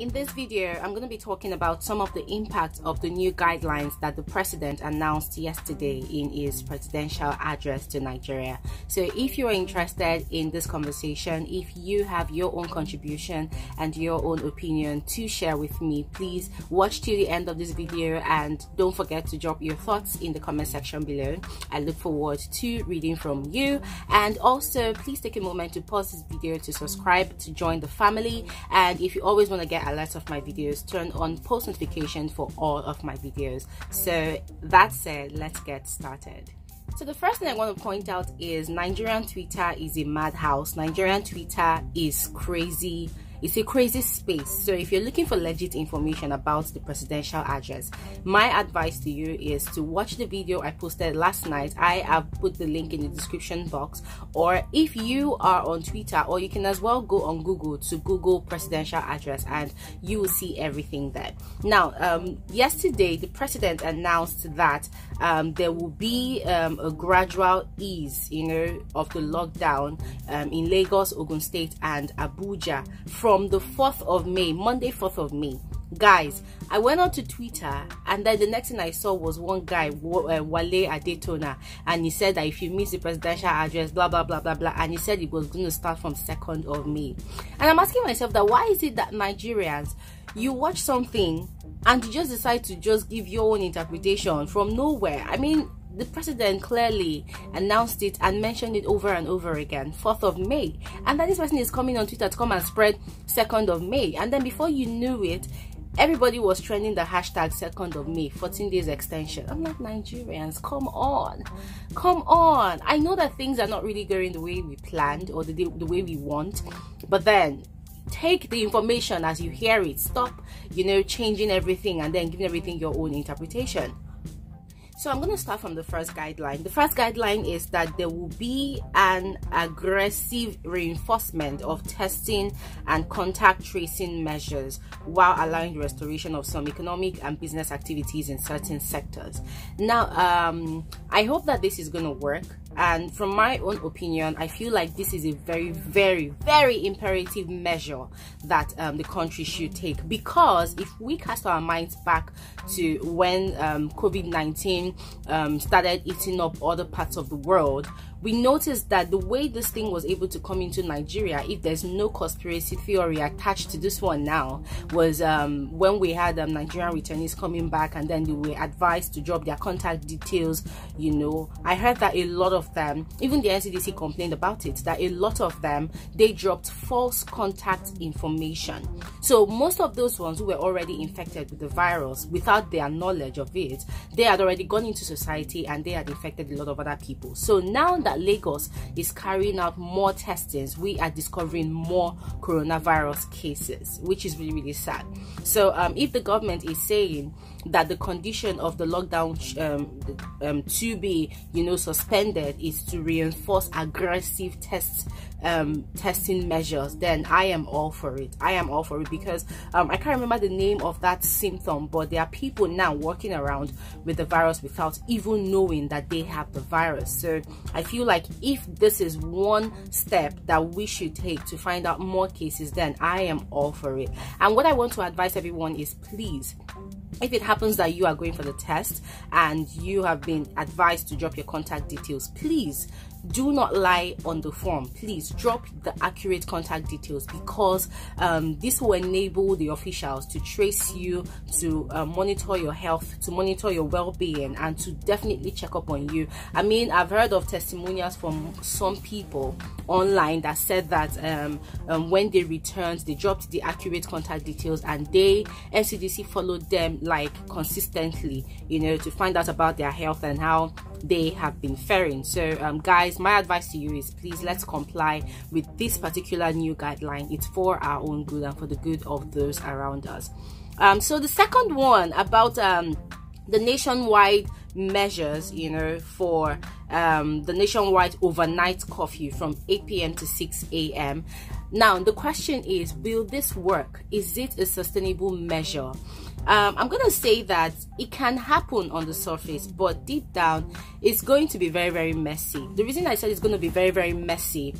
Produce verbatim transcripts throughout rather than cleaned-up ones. In this video, I'm going to be talking about some of the impacts of the new guidelines that the president announced yesterday in his presidential address to Nigeria. So if you're interested in this conversation, if you have your own contribution and your own opinion to share with me, please watch till the end of this video and don't forget to drop your thoughts in the comment section below. I look forward to reading from you, and also please take a moment to pause this video to subscribe to join the family. And if you always want to get alerts of my videos, turn on post notification for all of my videos. So that said, let's get started. So the first thing I want to point out is Nigerian Twitter is a madhouse. Nigerian Twitter is crazy. It's a crazy space. So if you're looking for legit information about the presidential address, my advice to you is to watch the video I posted last night. I have put the link in the description box. Or if you are on Twitter, or you can as well go on Google to Google presidential address and you will see everything there. Now, um, yesterday, the president announced that um, there will be um, a gradual ease, you know, of the lockdown um, in Lagos, Ogun State and Abuja from From the fourth of May, Monday fourth of May. Guys, I went on to Twitter and then the next thing I saw was one guy, Wale Adetona, and he said that if you miss the presidential address, blah blah blah blah blah, and he said it was going to start from second of May. And I'm asking myself that why is it that Nigerians, you watch something and you just decide to just give your own interpretation from nowhere? I mean, the president clearly announced it and mentioned it over and over again, fourth of May, and then this person is coming on Twitter to come and spread second of May, and then before you knew it, everybody was trending the hashtag second of May, fourteen days extension. I'm like, Nigerians, come on, come on. I know that things are not really going the way we planned or the, the way we want, but then take the information as you hear it. Stop, you know, changing everything and then giving everything your own interpretation. So I'm going to start from the first guideline. The first guideline is that there will be an aggressive reinforcement of testing and contact tracing measures while allowing the restoration of some economic and business activities in certain sectors. Now, um, I hope that this is going to work. And from my own opinion, I feel like this is a very, very, very imperative measure that um, the country should take, because if we cast our minds back to when um, COVID nineteen um, started eating up other parts of the world, we noticed that the way this thing was able to come into Nigeria, if there's no conspiracy theory attached to this one now, was um, when we had um, Nigerian returnees coming back and then they were advised to drop their contact details. You know, I heard that a lot of them, even the N C D C complained about it, that a lot of them, they dropped false contact information. So most of those ones who were already infected with the virus, without their knowledge of it, they had already gone into society and they had infected a lot of other people. So now that Lagos is carrying out more testings, we are discovering more coronavirus cases, which is really, really sad. So um, if the government is saying that the condition of the lockdown um, um, to be, you know, suspended is to reinforce aggressive tests, um, testing measures, then I am all for it. I am all for it, because um, I can't remember the name of that symptom, but there are people now walking around with the virus without even knowing that they have the virus. So I feel like if this is one step that we should take to find out more cases, then I am all for it. And what I want to advise everyone is, please, if it happens that you are going for the test and you have been advised to drop your contact details, please do not lie on the form. Please drop the accurate contact details, because um, this will enable the officials to trace you, to uh, monitor your health, to monitor your well-being, and to definitely check up on you. I mean, I've heard of testimonials from some people online that said that um, um, when they returned, they dropped the accurate contact details and they, N C D C followed them like consistently, you know, to find out about their health and how they have been faring. So um, guys, my advice to you is, please, let's comply with this particular new guideline. It's for our own good and for the good of those around us. Um, so the second one about um, the nationwide measures, you know, for um, the nationwide overnight curfew from eight p m to six a m Now the question is, will this work? Is it a sustainable measure? Um, I'm going to say that it can happen on the surface, but deep down, it's going to be very, very messy. The reason I said it's going to be very, very messy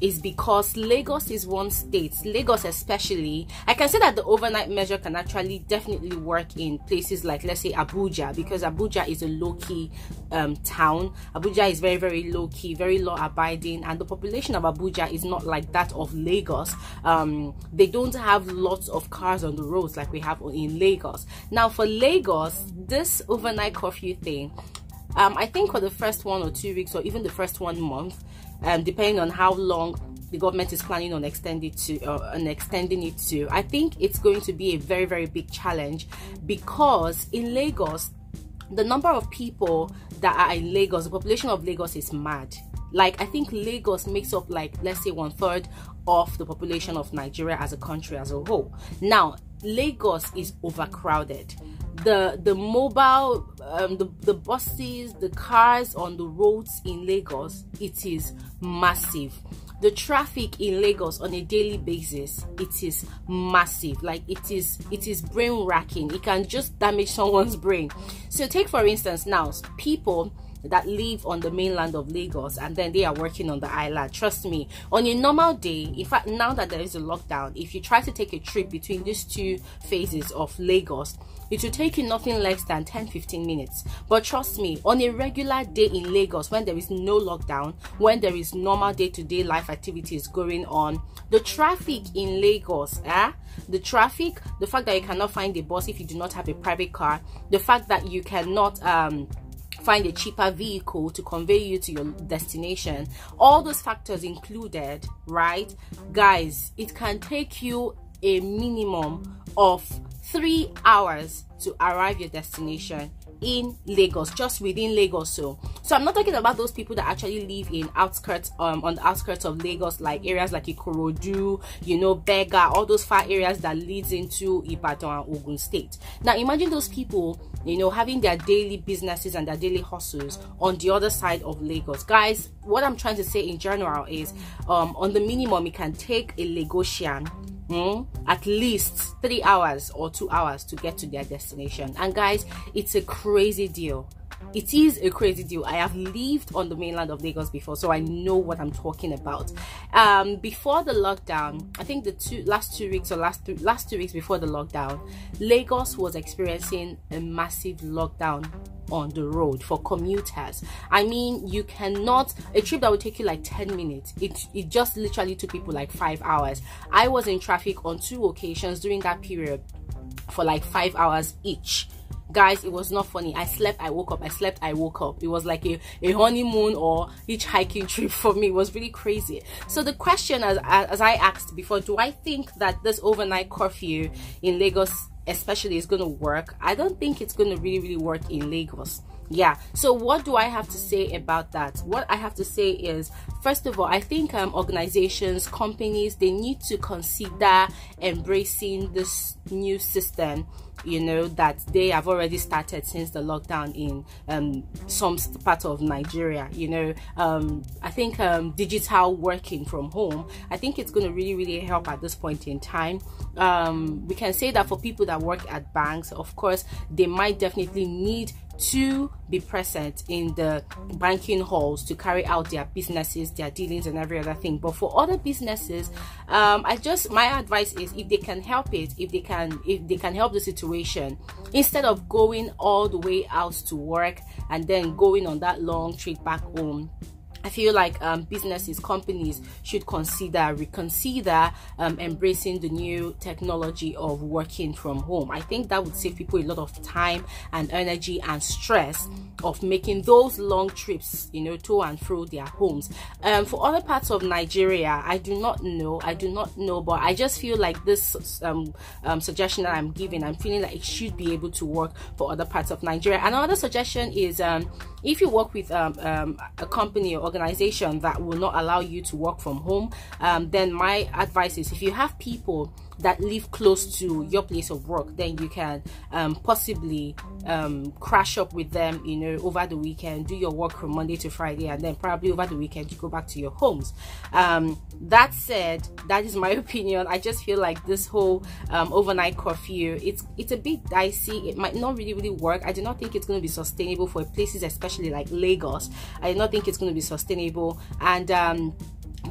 is because Lagos is one state, Lagos especially. I can say that the overnight measure can actually definitely work in places like, let's say, Abuja, because Abuja is a low-key um, town. Abuja is very, very low-key, very law-abiding, and the population of Abuja is not like that of Lagos. Um, they don't have lots of cars on the roads like we have in Lagos. Now, for Lagos, this overnight curfew thing, Um, I think for the first one or two weeks or even the first one month, um, depending on how long the government is planning on extending to uh, on extending it to, I think it's going to be a very, very big challenge, because in Lagos, the number of people that are in Lagos, the population of Lagos is mad. Like, I think Lagos makes up, like, let's say one third of the population of Nigeria as a country as a whole. Now, Lagos is overcrowded. The the mobile, um, the, the buses, the cars on the roads in Lagos, it is massive. The traffic in Lagos on a daily basis, it is massive. Like, it is, it is brain-racking. It can just damage someone's brain. So take, for instance, now, people that live on the mainland of Lagos and then they are working on the island. Trust me, on a normal day, in fact, now that there is a lockdown, if you try to take a trip between these two phases of Lagos, it will take you nothing less than ten to fifteen minutes. But trust me, on a regular day in Lagos, when there is no lockdown, when there is normal day-to-day life activities going on, the traffic in Lagos, eh? the traffic, the fact that you cannot find a bus if you do not have a private car, the fact that you cannot um find a cheaper vehicle to convey you to your destination, all those factors included, right, guys, it can take you a minimum of three hours to arrive your destination in Lagos, just within Lagos. So so I'm not talking about those people that actually live in outskirts, um on the outskirts of Lagos, like areas like Ikorodu, you know, Bega, all those far areas that leads into Ibadan and Ogun State. Now imagine those people, you know, having their daily businesses and their daily hustles on the other side of Lagos. Guys, what I'm trying to say in general is, um, on the minimum, it can take a Lagosian mm, at least three hours or two hours to get to their destination. And guys, it's a crazy deal. It is a crazy deal. I have lived on the mainland of Lagos before, so I know what I'm talking about. Um, before the lockdown, I think the two last two weeks or last th last two weeks before the lockdown, Lagos was experiencing a massive lockdown on the road for commuters. I mean, you cannot, a trip that would take you like ten minutes, it, it just literally took people like five hours. I was in traffic on two occasions during that period for like five hours each. Guys, it was not funny. I slept, I woke up, I slept, I woke up. It was like a, a honeymoon or hitchhiking trip for me. It was really crazy. So the question, as, as I asked before, do I think that this overnight curfew in Lagos especially is going to work? I don't think it's going to really, really work in Lagos. Yeah. So what do I have to say about that? What I have to say is, first of all, I think um, organizations, companies, they need to consider embracing this new system, you know, that they have already started since the lockdown in um, some part of Nigeria. You know, um, I think um, digital working from home, I think it's going to really, really help at this point in time. Um, we can say that for people that work at banks, of course, they might definitely need to be present in the banking halls to carry out their businesses, their dealings and every other thing. But for other businesses, um, I just, my advice is, if they can help it, if they can, if they can help the situation, instead of going all the way out to work and then going on that long trip back home, I feel like um, businesses, companies should consider, reconsider um, embracing the new technology of working from home. I think that would save people a lot of time and energy and stress of making those long trips, you know, to and fro their homes. Um, for other parts of Nigeria, I do not know, I do not know, but I just feel like this um, um, suggestion that I'm giving, I'm feeling like it should be able to work for other parts of Nigeria. Another suggestion is, um, if you work with um, um, a company or organization that will not allow you to work from home, um, then my advice is, if you have people that live close to your place of work, then you can um, possibly um, crash up with them, you know, over the weekend, do your work from Monday to Friday, and then probably over the weekend you go back to your homes. Um, that said, that is my opinion. I just feel like this whole um, overnight curfew, it's it's a bit dicey. It might not really, really work. I do not think it's going to be sustainable for places, especially like Lagos. I do not think it's going to be sustainable. And um,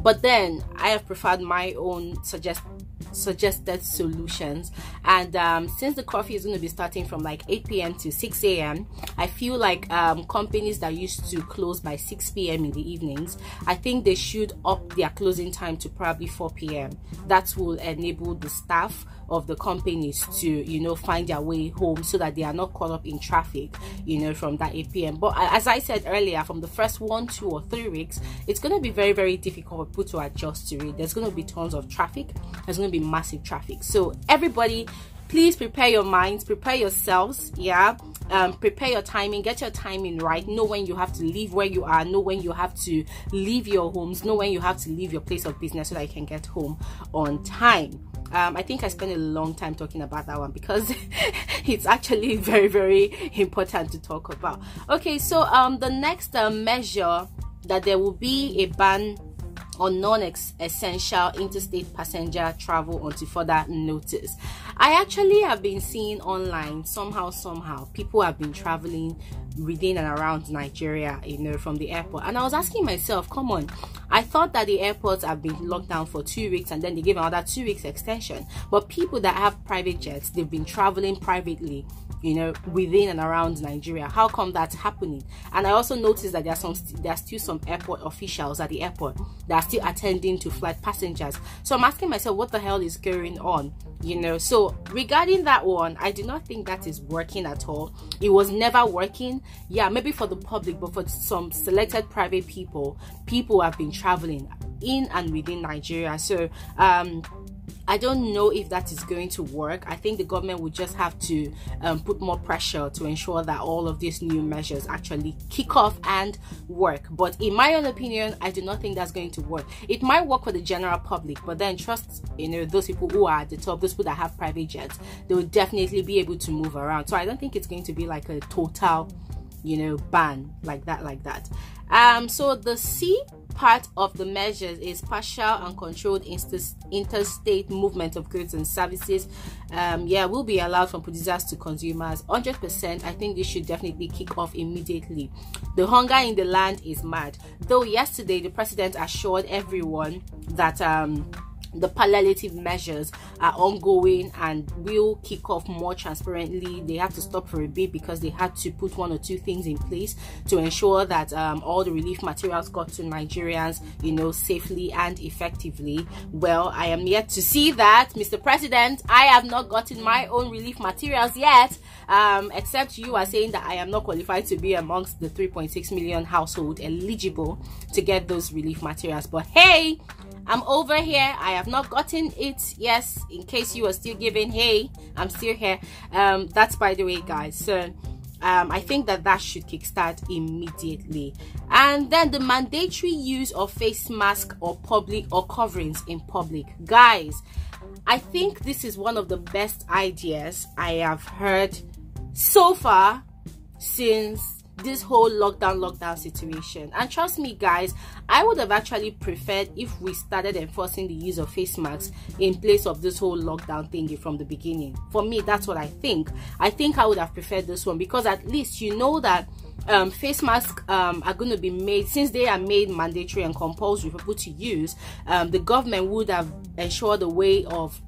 But then I have preferred my own suggest suggested solutions. And um, since the curfew is going to be starting from like eight p m to six a m, I feel like um, companies that used to close by six p m in the evenings, I think they should up their closing time to probably four p m That will enable the staff of the companies to, you know, find their way home so that they are not caught up in traffic, you know, from that eight p m But as I said earlier, from the first one, two or three weeks, it's going to be very, very difficult for people to adjust to it. There's going to be tons of traffic. There's going to be massive traffic. So everybody, please prepare your minds, prepare yourselves, yeah. Um, prepare your timing, get your timing right. Know when you have to leave where you are, know when you have to leave your homes, know when you have to leave your place of business so that you can get home on time. Um, I think I spent a long time talking about that one because it's actually very, very important to talk about. Okay, so um, the next uh, measure that there will be a ban on non-essential interstate passenger travel until further notice. I actually have been seeing online somehow, somehow, people have been traveling within and around Nigeria, you know, from the airport. And I was asking myself, come on, I thought that the airports have been locked down for two weeks and then they gave another two weeks extension. But people that have private jets, they've been traveling privately, you know, within and around Nigeria. How come that's happening? And I also noticed that there are some, there are still some airport officials at the airport that are still attending to flight passengers. So I'm asking myself, what the hell is going on? You know, so regarding that one, I do not think that is working at all. It was never working. Yeah, maybe for the public, but for some selected private people, people have been traveling in and within Nigeria. So um I don't know if that is going to work. I think the government would just have to um, put more pressure to ensure that all of these new measures actually kick off and work. But in my own opinion, I do not think that's going to work. It might work for the general public, but then trust, you know, those people who are at the top, those people that have private jets, they will definitely be able to move around. So I don't think it's going to be like a total, you know, ban like that, like that. Um, so the C part of the measures is partial and controlled interstate movement of goods and services. Um, yeah, will be allowed from producers to consumers. one hundred percent, I think this should definitely kick off immediately. The hunger in the land is mad. Though yesterday, the president assured everyone that um, the palliative measures are ongoing and will kick off more transparently. They have to stop for a bit because they had to put one or two things in place to ensure that um, all the relief materials got to Nigerians, you know, safely and effectively. Well, I am yet to see that, Mister President. I have not gotten my own relief materials yet, um, except you are saying that I am not qualified to be amongst the three point six million household eligible to get those relief materials. But hey, I'm over here. I have not gotten it. Yes, in case you are still giving, hey, I'm still here. Um that's by the way, guys. So um I think that that should kickstart immediately. And then the mandatory use of face mask or public or coverings in public, guys. I think this is one of the best ideas I have heard so far since this whole lockdown lockdown situation. And trust me, guys, I would have actually preferred if we started enforcing the use of face masks in place of this whole lockdown thingy from the beginning. For me, that's what I think. I think I would have preferred this one because at least you know that um face masks um are going to be made, since they are made mandatory and compulsory for people to use. Um the government would have ensured a way of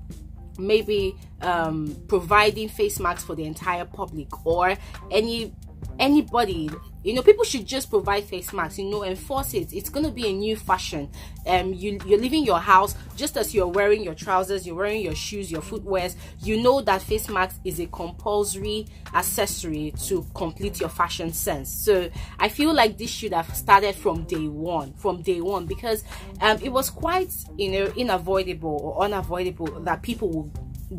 maybe um providing face masks for the entire public, or any anybody, you know, people should just provide face masks, you know, enforce it. It's going to be a new fashion. Um, you, you're leaving your house, just as you're wearing your trousers, you're wearing your shoes, your footwears, you know that face mask is a compulsory accessory to complete your fashion sense. So I feel like this should have started from day one, from day one, because um, it was quite, you know, unavoidable or unavoidable that people would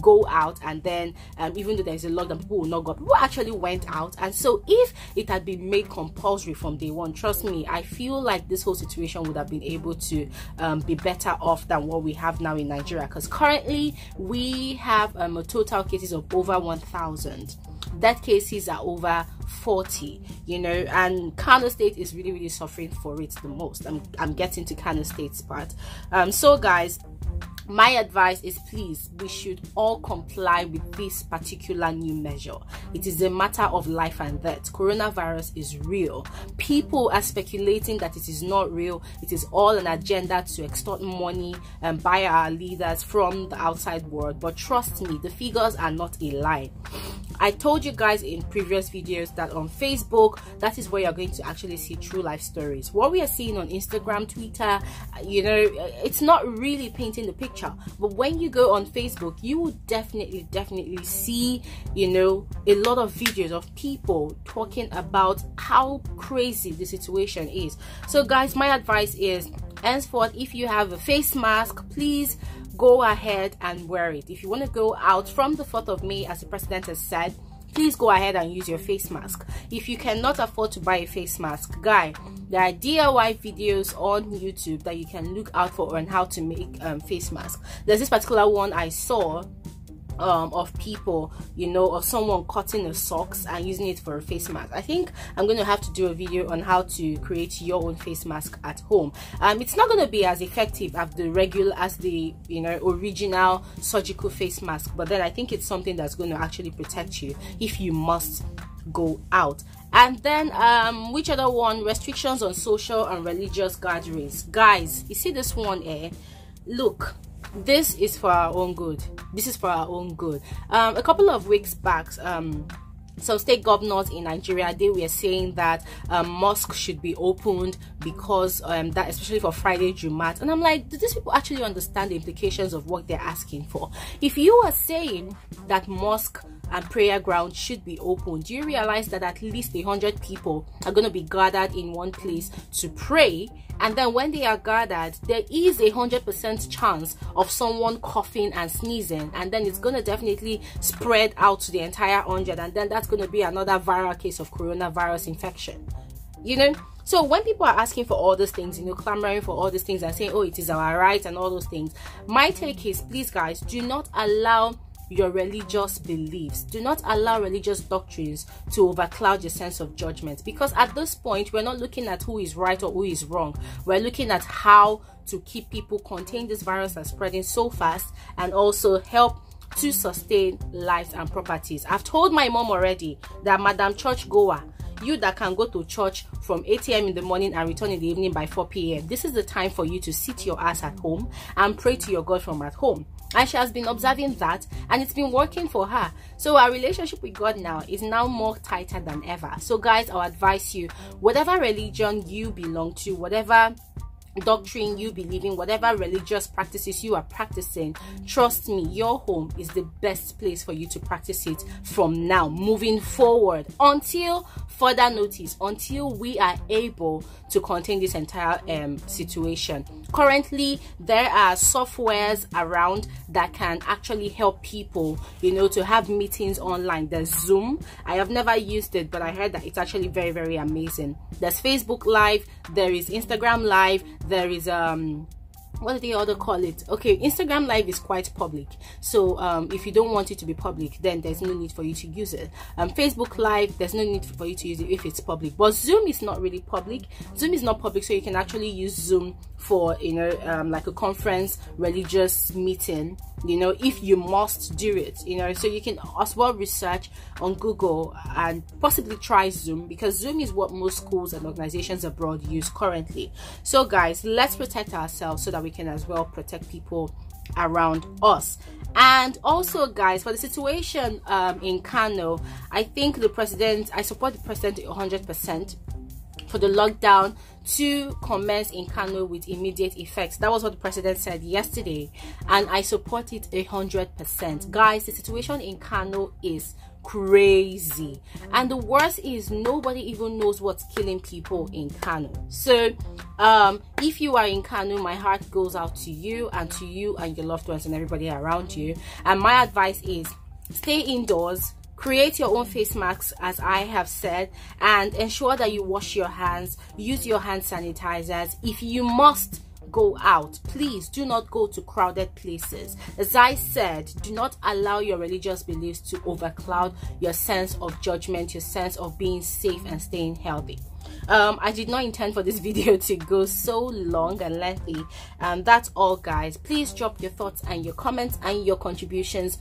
go out, and then um, even though there's a lot of people will not go, people actually went out. And so if it had been made compulsory from day one, trust me, I feel like this whole situation would have been able to um, be better off than what we have now in Nigeria, because currently we have um, a total cases of over one thousand. Death cases are over forty, you know, and Kano State is really really suffering for it the most. I'm, I'm getting to Kano State's part. Um, so guys, My advice is, please, we should all comply with this particular new measure. It is a matter of life and death. Coronavirus is real. People are speculating that it is not real. It is all an agenda to extort money and buy our leaders from the outside world. But trust me, the figures are not a lie. I told you guys in previous videos that on Facebook, that is where you're going to actually see true life stories. What we are seeing on Instagram, Twitter, you know, it's not really painting the picture. But when you go on Facebook, you will definitely, definitely see, you know, a lot of videos of people talking about how crazy the situation is. So guys, my advice is, henceforth, if you have a face mask, please go ahead and wear it. If you want to go out from the fourth of May, as the president has said, please go ahead and use your face mask. If you cannot afford to buy a face mask, guy, there are D I Y videos on YouTube that you can look out for on how to make um, face masks. There's this particular one I saw um of people, you know, or someone cutting the socks and using it for a face mask. I think I'm going to have to do a video on how to create your own face mask at home. Um it's not going to be as effective as the regular as the you know original surgical face mask, but then I think it's something that's going to actually protect you if you must go out. And then um which other one? Restrictions on social and religious gatherings. Guys, you see this one here? Look, this is for our own good. This is for our own good. Um, a couple of weeks back, um, some state governors in Nigeria, they were saying that um, mosques should be opened because um, that, especially for Friday Jumat. And I'm like, do these people actually understand the implications of what they're asking for? If you are saying that mosque and prayer ground should be open, do you realize that at least a hundred people are going to be gathered in one place to pray? And then when they are gathered, there is a hundred percent chance of someone coughing and sneezing, and then it's going to definitely spread out to the entire hundred, and then that's going to be another viral case of coronavirus infection, you know. So when people are asking for all those things, you know, clamoring for all these things and saying, oh, it is our right and all those things, my take is, please guys, do not allow your religious beliefs, do not allow religious doctrines to overcloud your sense of judgment, because at this point we're not looking at who is right or who is wrong. We're looking at how to keep people contained. This virus that's spreading so fast, and also help to sustain lives and properties. I've told my mom already that, Madam Churchgoer, you that can go to church from eight A M in the morning and return in the evening by four P M this is the time for you to sit your ass at home and pray to your God from at home. And she has been observing that, and it's been working for her. So our relationship with God now is now more tighter than ever. So guys, I'll advise you, whatever religion you belong to, whatever doctrine you believe in, whatever religious practices you are practicing, trust me, your home is the best place for you to practice it from now moving forward, until further notice, until we are able to contain this entire um situation. Currently there are softwares around that can actually help people, you know, to have meetings online. There's Zoom. I have never used it, but I heard that it's actually very, very amazing. There's Facebook Live, there is Instagram Live, there is um what do they other call it? Okay, Instagram Live is quite public, so um if you don't want it to be public, then there's no need for you to use it. um Facebook Live, there's no need for you to use it if it's public. But Zoom is not really public. Zoom is not public, so you can actually use Zoom for, you know, um like a conference, religious meeting, you know, if you must do it, you know. So you can as well research on Google and possibly try Zoom, because Zoom is what most schools and organizations abroad use currently. So guys, let's protect ourselves so that we can as well protect people around us. And also guys, for the situation um in Kano, I think the president, I support the president one hundred percent for the lockdown to commence in Kano with immediate effects. That was what the president said yesterday, and I support it a hundred percent. Guys, the situation in Kano is crazy, and the worst is nobody even knows what's killing people in Kano. So um if you are in Kano, my heart goes out to you and to you and your loved ones and everybody around you. And my advice is, stay indoors, create your own face masks, as I have said, and ensure that you wash your hands, use your hand sanitizers. If you must, go out. Please do not go to crowded places. As I said, do not allow your religious beliefs to overcloud your sense of judgment, your sense of being safe and staying healthy. Um, I did not intend for this video to go so long and lengthy, and that's all, guys. Please drop your thoughts and your comments and your contributions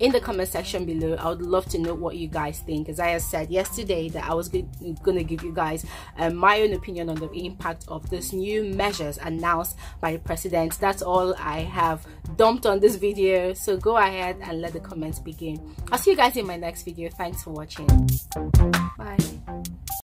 in the comment section below. I would love to know what you guys think. As I have said yesterday, that I was gonna give you guys uh, my own opinion on the impact of these new measures announced by the president. That's all I have dumped on this video, so go ahead and let the comments begin. I'll see you guys in my next video. Thanks for watching. Bye.